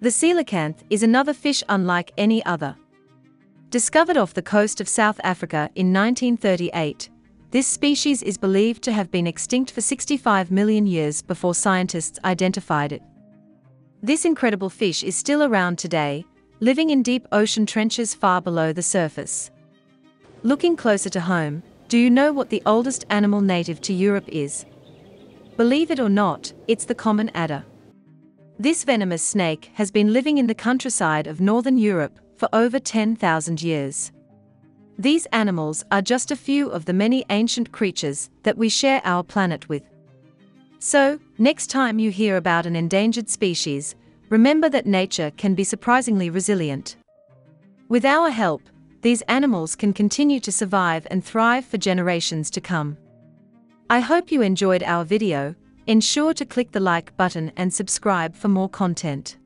The coelacanth is another fish unlike any other. Discovered off the coast of South Africa in 1938, this species is believed to have been extinct for 65 million years before scientists identified it. This incredible fish is still around today, living in deep ocean trenches far below the surface. Looking closer to home, do you know what the oldest animal native to Europe is? Believe it or not, it's the common adder. This venomous snake has been living in the countryside of northern Europe for over 10,000 years. These animals are just a few of the many ancient creatures that we share our planet with. So, next time you hear about an endangered species, remember that nature can be surprisingly resilient. With our help, these animals can continue to survive and thrive for generations to come. I hope you enjoyed our video. Ensure to click the like button and subscribe for more content.